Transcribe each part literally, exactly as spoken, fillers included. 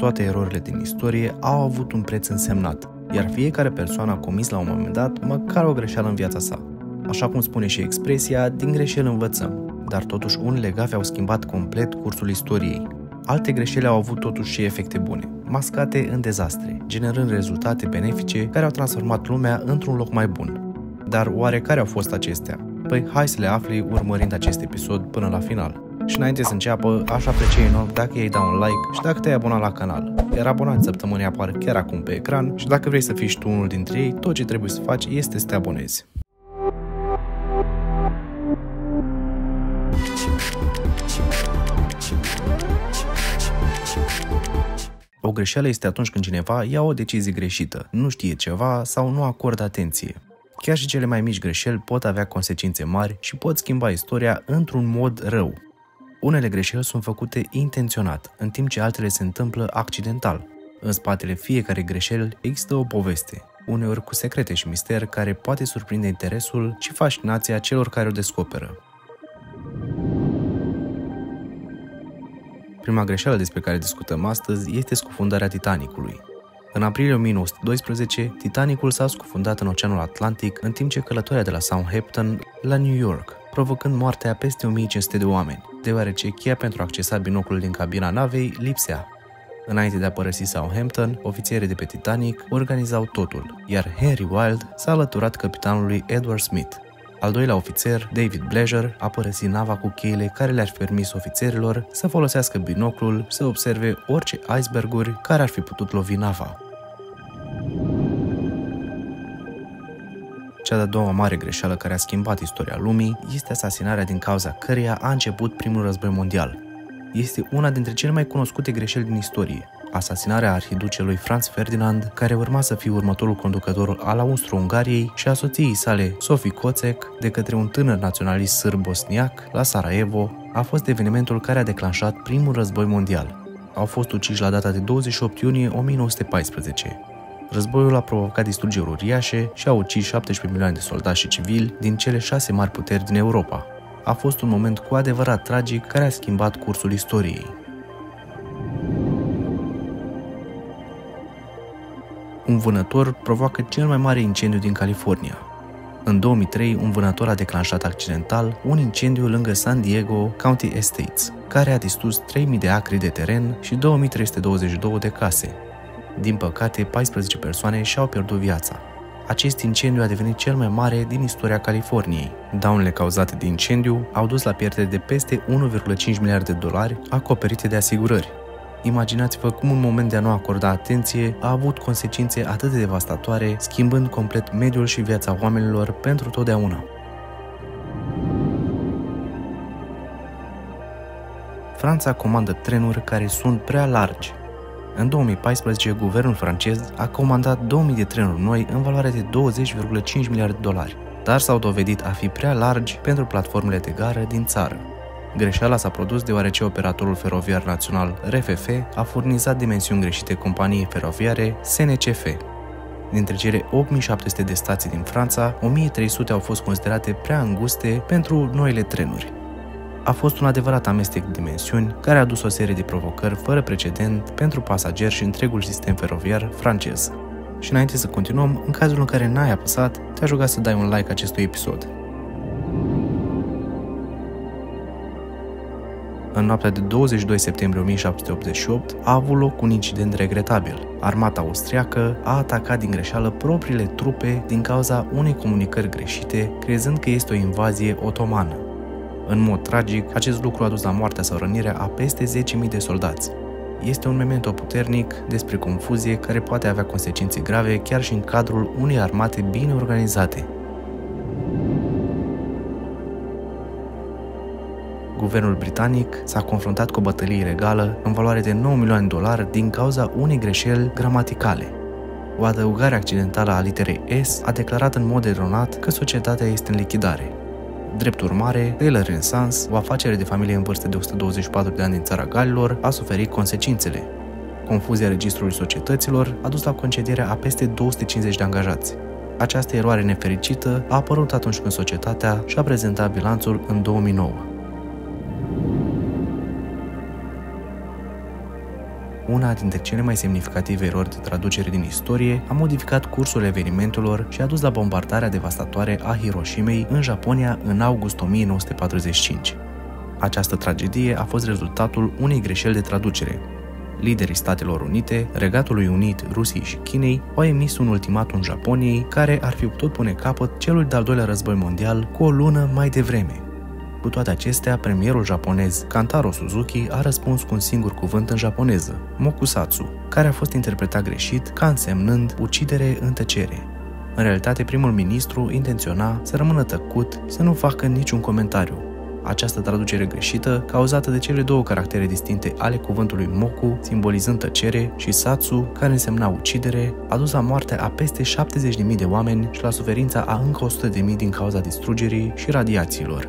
toate erorile din istorie au avut un preț însemnat, iar fiecare persoană a comis la un moment dat măcar o greșeală în viața sa. Așa cum spune și expresia, din greșeli învățăm, dar totuși unele gafe au schimbat complet cursul istoriei. Alte greșeli au avut totuși și efecte bune, mascate în dezastre, generând rezultate benefice care au transformat lumea într-un loc mai bun. Dar oare care au fost acestea? Păi hai să le afli urmărind acest episod până la final. Și înainte să înceapă, aș aprecia enorm dacă ei dau un like și dacă te-ai abonat la canal. Iar abonați săptămânii apar chiar acum pe ecran și dacă vrei să fii și tu unul dintre ei, tot ce trebuie să faci este să te abonezi. O greșeală este atunci când cineva ia o decizie greșită, nu știe ceva sau nu acordă atenție. Chiar și cele mai mici greșeli pot avea consecințe mari și pot schimba istoria într-un mod rău. Unele greșeli sunt făcute intenționat, în timp ce altele se întâmplă accidental. În spatele fiecare greșeli există o poveste, uneori cu secrete și mister care poate surprinde interesul și fascinația celor care o descoperă. Prima greșeală despre care discutăm astăzi este scufundarea Titanicului. În aprilie o mie nouă sute doisprezece, Titanicul s-a scufundat în Oceanul Atlantic în timp ce călătorea de la Southampton la New York, provocând moartea peste o mie cinci sute de oameni, deoarece cheia pentru a accesa binoclul din cabina navei lipsea. Înainte de a părăsi Southampton, ofițerii de pe Titanic organizau totul, iar Harry Wilde s-a alăturat căpitanului Edward Smith. Al doilea ofițer, David Bledger, a părăsit nava cu cheile care le-ar fi permis ofițerilor să folosească binoclul să observe orice iceberguri care ar fi putut lovi nava. Cea de-a doua mare greșeală care a schimbat istoria lumii este asasinarea din cauza căreia a început Primul Război Mondial. Este una dintre cele mai cunoscute greșeli din istorie, asasinarea arhiducelui Franz Ferdinand, care urma să fie următorul conducător al Austro-Ungariei, și a soției sale, Sophie Chotek, de către un tânăr naționalist sârb-bosniac la Sarajevo, a fost evenimentul care a declanșat Primul Război Mondial. Au fost uciși la data de douăzeci și opt iunie o mie nouă sute paisprezece. Războiul a provocat distrugeri uriașe și a ucis șaptesprezece milioane de soldați și civili din cele șase mari puteri din Europa. A fost un moment cu adevărat tragic care a schimbat cursul istoriei. Un vânător provoacă cel mai mare incendiu din California. În două mii trei, un vânător a declanșat accidental un incendiu lângă San Diego County Estates, care a distrus trei mii de acri de teren și două mii trei sute douăzeci și două de case. Din păcate, paisprezece persoane și-au pierdut viața. Acest incendiu a devenit cel mai mare din istoria Californiei. Daunele cauzate de incendiu au dus la pierderi de peste unu virgulă cinci miliarde de dolari acoperite de asigurări. Imaginați-vă cum un moment de a nu acorda atenție a avut consecințe atât de devastatoare, schimbând complet mediul și viața oamenilor pentru totdeauna. Franța comandă trenuri care sunt prea largi. În două mii paisprezece, guvernul francez a comandat două mii de trenuri noi în valoare de douăzeci virgulă cinci miliarde de dolari, dar s-au dovedit a fi prea largi pentru platformele de gară din țară. Greșeala s-a produs deoarece operatorul feroviar național R F F a furnizat dimensiuni greșite companiei feroviare S N C F. Dintre cele opt mii șapte sute de stații din Franța, o mie trei sute au fost considerate prea înguste pentru noile trenuri. A fost un adevărat amestec de dimensiuni care a adus o serie de provocări fără precedent pentru pasageri și întregul sistem feroviar francez. Și înainte să continuăm, în cazul în care n-ai apăsat, te-aș ruga să dai un like acestui episod. În noaptea de douăzeci și doi septembrie o mie șapte sute optzeci și opt a avut loc un incident regretabil. Armata austriacă a atacat din greșeală propriile trupe din cauza unei comunicări greșite, crezând că este o invazie otomană. În mod tragic, acest lucru a dus la moartea sau rănirea a peste zece mii de soldați. Este un memento puternic despre confuzie care poate avea consecințe grave chiar și în cadrul unei armate bine organizate. Guvernul britanic s-a confruntat cu o bătălie legală în valoare de nouă milioane de dolari din cauza unei greșeli gramaticale. O adăugare accidentală a literei S a declarat în mod eronat că societatea este în lichidare. Drept urmare, Taylor and Sons, o afacere de familie în vârstă de o sută douăzeci și patru de ani din țara Galilor, a suferit consecințele. Confuzia registrului societăților a dus la concedierea a peste două sute cincizeci de angajați. Această eroare nefericită a apărut atunci când societatea și-a prezentat bilanțul în două mii nouă. una dintre cele mai semnificative erori de traducere din istorie, a modificat cursul evenimentelor și a dus la bombardarea devastatoare a Hiroshimei în Japonia în august o mie nouă sute patruzeci și cinci. Această tragedie a fost rezultatul unei greșeli de traducere. Liderii Statelor Unite, Regatului Unit, Rusiei și Chinei au emis un ultimatum Japoniei care ar fi putut pune capăt celui de-al doilea război mondial cu o lună mai devreme. Cu toate acestea, premierul japonez Kantaro Suzuki a răspuns cu un singur cuvânt în japoneză, Mokusatsu, care a fost interpretat greșit ca însemnând ucidere în tăcere. În realitate, primul ministru intenționa să rămână tăcut, să nu facă niciun comentariu. Această traducere greșită, cauzată de cele două caractere distincte ale cuvântului moku, simbolizând tăcere, și satsu, care însemna ucidere, a dus la moartea a peste șaptezeci de mii de oameni și la suferința a încă o sută de mii din cauza distrugerii și radiațiilor.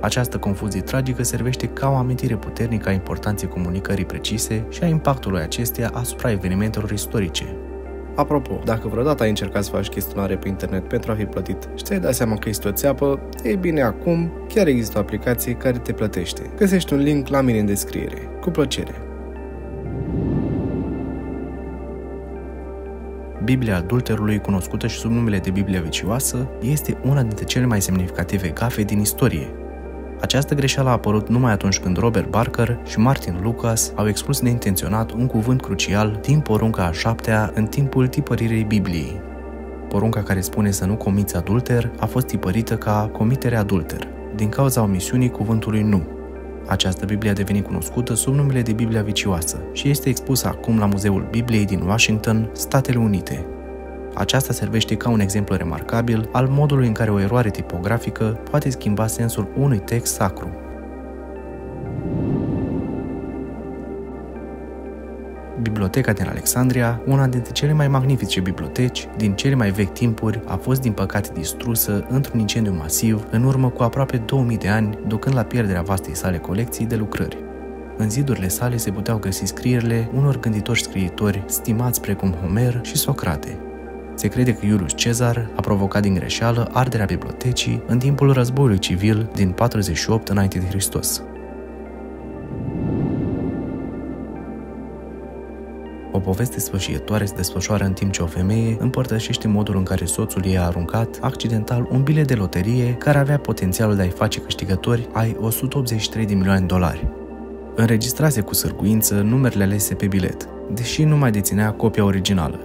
Această confuzie tragică servește ca o amintire puternică a importanței comunicării precise și a impactului acesteia asupra evenimentelor istorice. Apropo, dacă vreodată ai încercat să faci chestionare pe internet pentru a fi plătit și ți-ai dat seama că este o țeapă, ei bine, acum chiar există o aplicație care te plătește. Găsești un link la mine în descriere. Cu plăcere! Biblia adulterului, cunoscută și sub numele de Biblia vicioasă, este una dintre cele mai semnificative gafe din istorie. Această greșeală a apărut numai atunci când Robert Barker și Martin Lucas au exclus neintenționat un cuvânt crucial din porunca a șaptea în timpul tipăririi Bibliei. Porunca care spune să nu comiți adulter a fost tipărită ca comitere adulter, din cauza omisiunii cuvântului nu. Această Biblie a devenit cunoscută sub numele de Biblia vicioasă și este expusă acum la Muzeul Bibliei din Washington, Statele Unite. Aceasta servește ca un exemplu remarcabil al modului în care o eroare tipografică poate schimba sensul unui text sacru. Biblioteca din Alexandria, una dintre cele mai magnifice biblioteci din cele mai vechi timpuri, a fost din păcate distrusă într-un incendiu masiv în urmă cu aproape două mii de ani, ducând la pierderea vastei sale colecții de lucrări. În zidurile sale se puteau găsi scrierile unor gânditori scriitori stimați precum Homer și Socrate. Se crede că Iulius Cezar a provocat din greșeală arderea bibliotecii în timpul războiului civil din patruzeci și opt înainte de Hristos. O poveste sfârșietoare se desfășoară în timp ce o femeie împărtășește modul în care soțul ei a aruncat accidental un bilet de loterie care avea potențialul de a-i face câștigători ai o sută optzeci și trei de milioane de dolari. Înregistrase cu sârguință numerele alese pe bilet, deși nu mai deținea copia originală.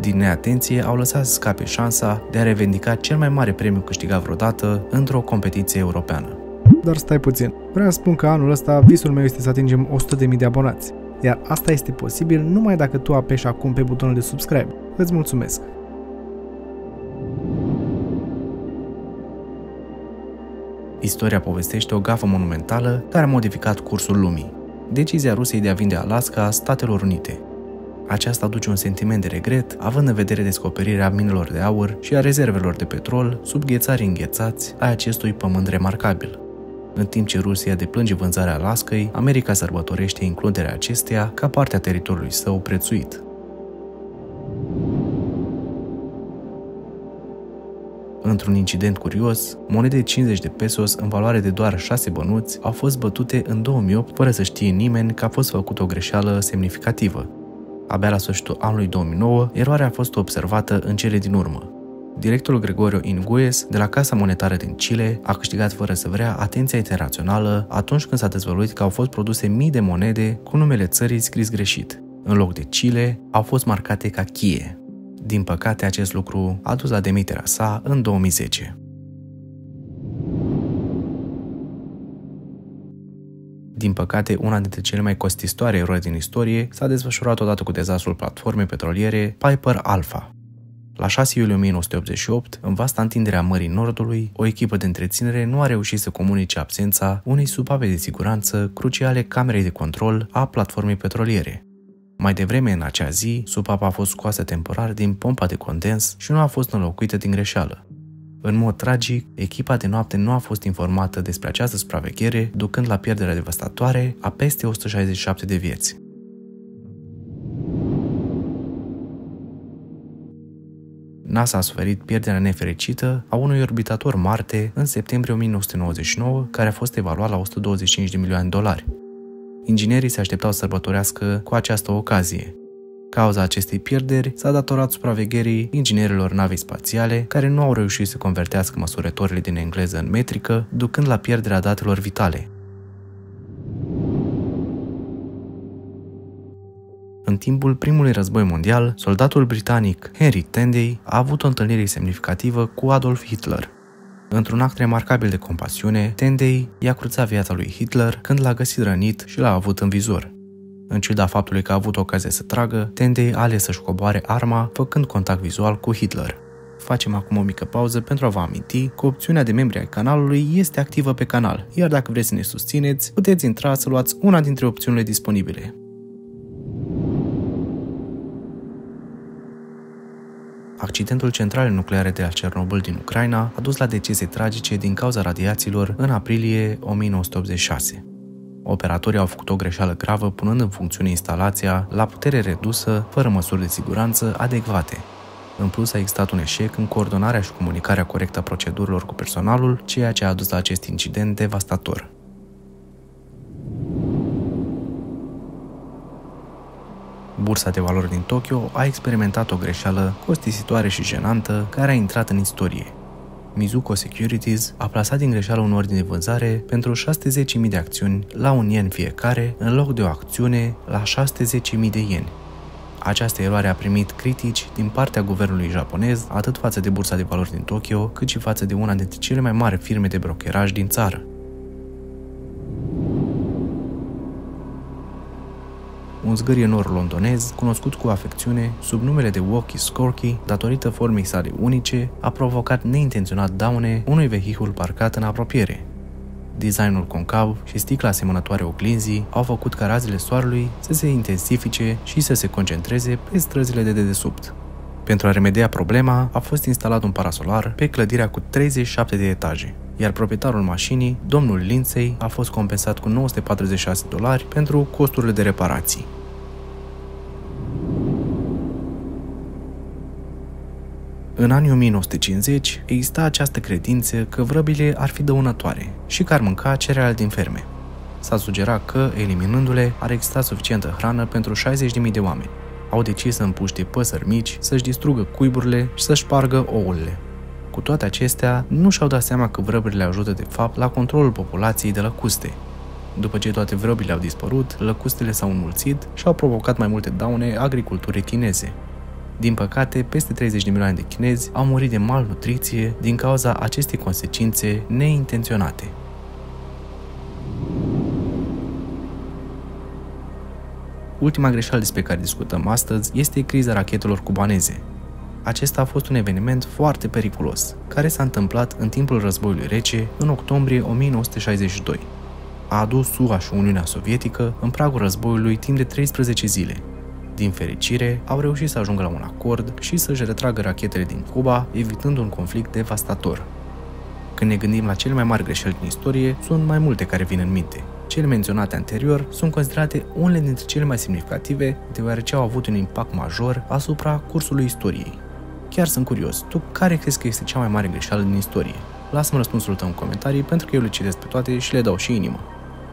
Din neatenție au lăsat să scape șansa de a revendica cel mai mare premiu câștigat vreodată într-o competiție europeană. Dar stai puțin, vreau să spun că anul ăsta visul meu este să atingem o sută de mii de abonați, iar asta este posibil numai dacă tu apeși acum pe butonul de subscribe. Îți mulțumesc! Istoria povestește o gafă monumentală care a modificat cursul lumii. Decizia Rusiei de a vinde Alaska Statelor Unite. Aceasta aduce un sentiment de regret, având în vedere descoperirea minelor de aur și a rezervelor de petrol sub ghețarii înghețați ai acestui pământ remarcabil. În timp ce Rusia deplânge vânzarea Alaskei, America sărbătorește includerea acesteia ca parte a teritoriului său prețuit. Într-un incident curios, monede de cincizeci de pesos în valoare de doar șase bănuți au fost bătute în două mii opt fără să știe nimeni că a fost făcută o greșeală semnificativă. Abia la sfârșitul anului două mii nouă, eroarea a fost observată în cele din urmă. Directorul Gregorio Inguies, de la Casa Monetară din Chile, a câștigat fără să vrea atenția internațională atunci când s-a dezvăluit că au fost produse mii de monede cu numele țării scris greșit. În loc de Chile, au fost marcate ca Chie. Din păcate, acest lucru a dus la demiterea sa în două mii zece. Din păcate, una dintre cele mai costisitoare erori din istorie s-a desfășurat odată cu dezastrul platformei petroliere Piper Alpha. La șase iulie o mie nouă sute optzeci și opt, în vasta întinderea Mării Nordului, o echipă de întreținere nu a reușit să comunice absența unei supape de siguranță cruciale camerei de control a platformei petroliere. Mai devreme în acea zi, supapa a fost scoasă temporar din pompa de condens și nu a fost înlocuită din greșeală. În mod tragic, echipa de noapte nu a fost informată despre această supraveghere, ducând la pierderea devastatoare a peste o sută șaizeci și șapte de vieți. NASA a suferit pierderea nefericită a unui orbitator Marte în septembrie o mie nouă sute nouăzeci și nouă, care a fost evaluat la o sută douăzeci și cinci de milioane de dolari. Inginerii se așteptau să sărbătorească cu această ocazie. Cauza acestei pierderi s-a datorat supravegherii inginerilor navei spațiale, care nu au reușit să convertească măsurătorile din engleză în metrică, ducând la pierderea datelor vitale. În timpul primului război mondial, soldatul britanic Henry Tenday a avut o întâlnire semnificativă cu Adolf Hitler. Într-un act remarcabil de compasiune, Tenday i-a curățat viața lui Hitler când l-a găsit rănit și l-a avut în vizor. În ciuda faptului că a avut ocazia să tragă, Tenday a ales să-și coboare arma, făcând contact vizual cu Hitler. Facem acum o mică pauză pentru a vă aminti că opțiunea de membri ai canalului este activă pe canal, iar dacă vreți să ne susțineți, puteți intra să luați una dintre opțiunile disponibile. Accidentul centralei nucleare de la Cernobâl din Ucraina a dus la decese tragice din cauza radiațiilor în aprilie o mie nouă sute optzeci și șase. Operatorii au făcut o greșeală gravă punând în funcțiune instalația la putere redusă, fără măsuri de siguranță adecvate. În plus, a existat un eșec în coordonarea și comunicarea corectă a procedurilor cu personalul, ceea ce a dus la acest incident devastator. Bursa de valori din Tokyo a experimentat o greșeală costisitoare și jenantă care a intrat în istorie. Mizuko Securities a plasat din greșeală un ordin de vânzare pentru șase sute zece mii de acțiuni la un yen fiecare, în loc de o acțiune la șase sute zece mii de ieni. Această eroare a primit critici din partea guvernului japonez, atât față de bursa de valori din Tokyo, cât și față de una dintre cele mai mari firme de brokeraj din țară. Un zgârie nor londonez, cunoscut cu afecțiune sub numele de Walkie Scorky, datorită formei sale unice, a provocat neintenționat daune unui vehicul parcat în apropiere. Designul concav și sticla asemănătoare oglinzii au făcut ca razele soarelui să se intensifice și să se concentreze pe străzile de dedesubt. Pentru a remedia problema, a fost instalat un parasolar pe clădirea cu treizeci și șapte de etaje, iar proprietarul mașinii, domnul Lindsay, a fost compensat cu nouă sute patruzeci și șase de dolari pentru costurile de reparații. În anii o mie nouă sute cincizeci exista această credință că vrăbile ar fi dăunătoare și că ar mânca cereale din ferme. S-a sugerat că, eliminându-le, ar exista suficientă hrană pentru șaizeci de mii de oameni. Au decis să împuște păsări mici, să-și distrugă cuiburile și să-și spargă ouăle. Cu toate acestea, nu și-au dat seama că vrăbile ajută de fapt la controlul populației de lăcuste. După ce toate vrăbile au dispărut, lăcustele s-au înmulțit și au provocat mai multe daune agriculturii chineze. Din păcate, peste treizeci de milioane de chinezi au murit de malnutriție din cauza acestei consecințe neintenționate. Ultima greșeală despre care discutăm astăzi este criza rachetelor cubaneze. Acesta a fost un eveniment foarte periculos, care s-a întâmplat în timpul războiului rece, în octombrie o mie nouă sute șaizeci și doi. A adus S U A și Uniunea Sovietică în pragul războiului timp de treisprezece zile. Din fericire, au reușit să ajungă la un acord și să-și retragă rachetele din Cuba, evitând un conflict devastator. Când ne gândim la cele mai mari greșeli din istorie, sunt mai multe care vin în minte. Cele menționate anterior sunt considerate unele dintre cele mai semnificative, deoarece au avut un impact major asupra cursului istoriei. Chiar sunt curios, tu care crezi că este cea mai mare greșeală din istorie? Lasă-mi răspunsul tău în comentarii, pentru că eu le citesc pe toate și le dau și inimă.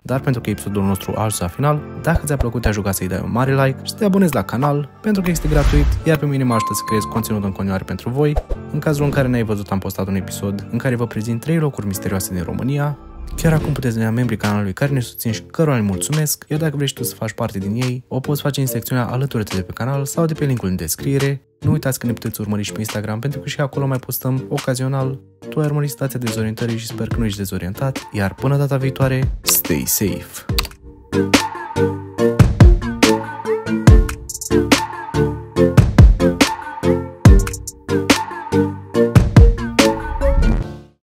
Dar pentru că episodul nostru a ajuns la final, dacă ți-a plăcut, te-aș ruga să-i dai un mare like și să te abonezi la canal, pentru că este gratuit, iar pe mine mă ajută să creez conținut în continuare pentru voi. În cazul în care n-ai văzut, am postat un episod în care vă prezint trei locuri misterioase din România. Chiar acum puteți vedea membrii canalului care ne susțin și cărora le mulțumesc, iar dacă vrei tu să faci parte din ei, o poți face în secțiunea Alătură-te de pe canal sau de pe linkul în descriere. Nu uitați că ne puteți urmări și pe Instagram, pentru că și acolo mai postăm ocazional. Tu ai urmărit Stația Dezorientării și sper că nu ești dezorientat, iar până data viitoare, stay safe!